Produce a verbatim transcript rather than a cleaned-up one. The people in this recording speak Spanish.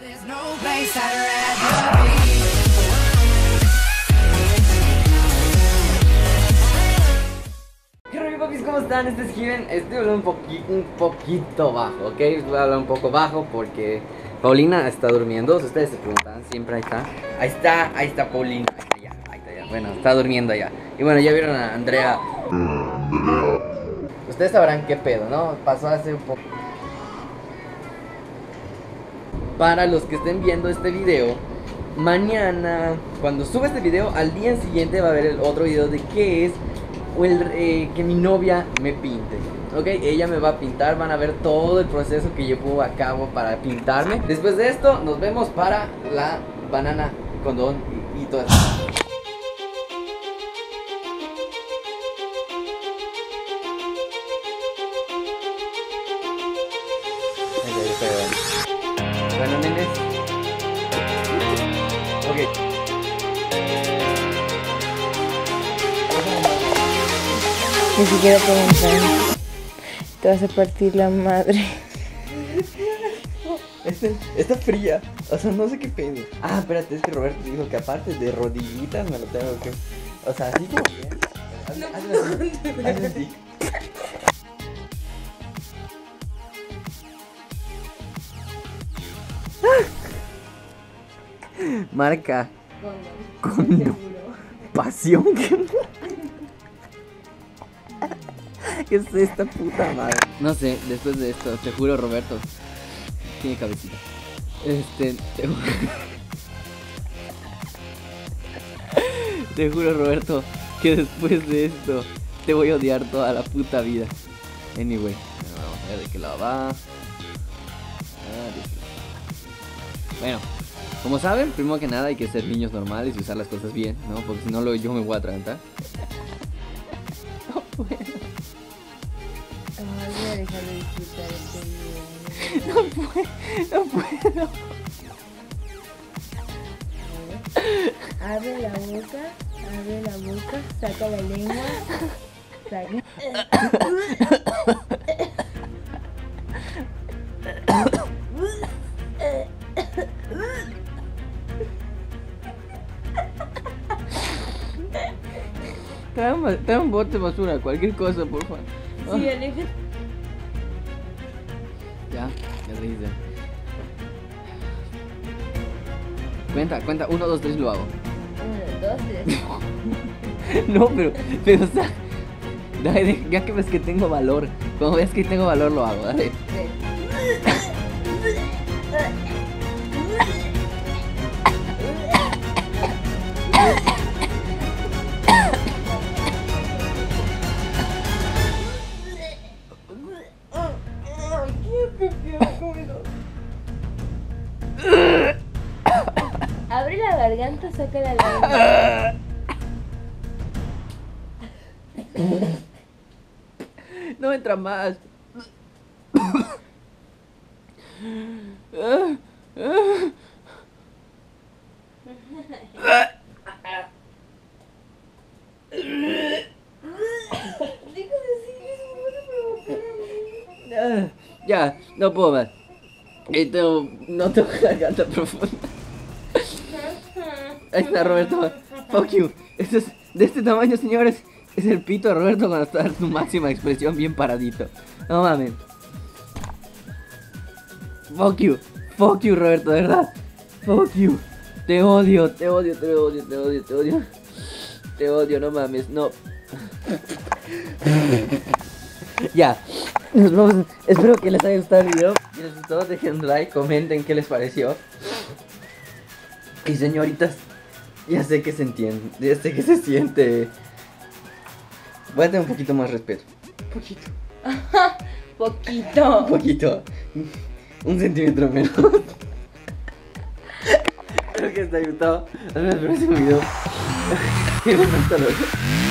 ¿Qué rollo, papis? ¿Cómo están? Este es Heaven. Estoy hablando un poquito, un poquito bajo, ¿ok? Voy a hablar un poco bajo porque Paulina está durmiendo. Ustedes se preguntan, siempre ahí está. Ahí está, ahí está Paulina. Ahí está ya, ahí está ya. Bueno, está durmiendo allá. Y bueno, ya vieron a Andrea. Ustedes sabrán qué pedo, ¿no? Pasó hace un poco. Para los que estén viendo este video, mañana, cuando suba este video, al día siguiente va a haber el otro video de qué es el, eh, que mi novia me pinte. Ok, ella me va a pintar, van a ver todo el proceso que llevo a cabo para pintarme. Después de esto, nos vemos para la banana, condón y, y todo eso. Bueno, nenes. Ok. Ni siquiera preguntar. Te vas a partir la madre. Está, está fría. O sea, no sé qué pedo. Ah, espérate, es que Roberto dijo que aparte de rodillitas me lo tengo que... O sea, así como bien. Hazle, hazle así. Marca. Condón. Pasión. ¿Qué es esta puta madre? No sé, después de esto, te juro, Roberto tiene cabecita. Este, te juro. Te juro, Roberto, que después de esto te voy a odiar toda la puta vida. Anyway, vamos a ver de qué lado va. Bueno, como saben, primero que nada hay que ser niños normales y usar las cosas bien, ¿no? Porque si no, lo, yo me voy a atragantar. No puedo. No voy a dejar de disfrutar este video. No puedo, no puedo. Abre la boca, abre la boca, saca la lengua, saca... Trae un bote de basura, cualquier cosa, por favor. Oh. Sí, aleja. Ya, ya reíste. Cuenta, cuenta, uno, dos, tres, lo hago. Uno, dos, tres. No, pero, pero, o sea, dale, ya que ves que tengo valor, cuando ves que tengo valor, lo hago, dale. Abre la garganta, saca la lengua. No entra más. Ya, no puedo más. Y tengo, no tengo garganta profunda. Ahí está Roberto. Fuck you. Este es, de este tamaño, señores, es el pito de Roberto cuando está en su máxima expresión, bien paradito. No mames. Fuck you. Fuck you, Roberto, de verdad. Fuck you. Te odio, te odio, te odio, te odio, te odio. Te odio, no mames, no. Ya. Nos vemos. Espero que les haya gustado el video. Si les gustó, dejen un like, comenten qué les pareció. Y señoritas, ya sé que se entiende, ya sé que se siente. Voy a tener un poquito más respeto. Poquito. Poquito. Poquito. Un centímetro menos. Espero que les haya gustado. Hasta el próximo video. Hasta luego.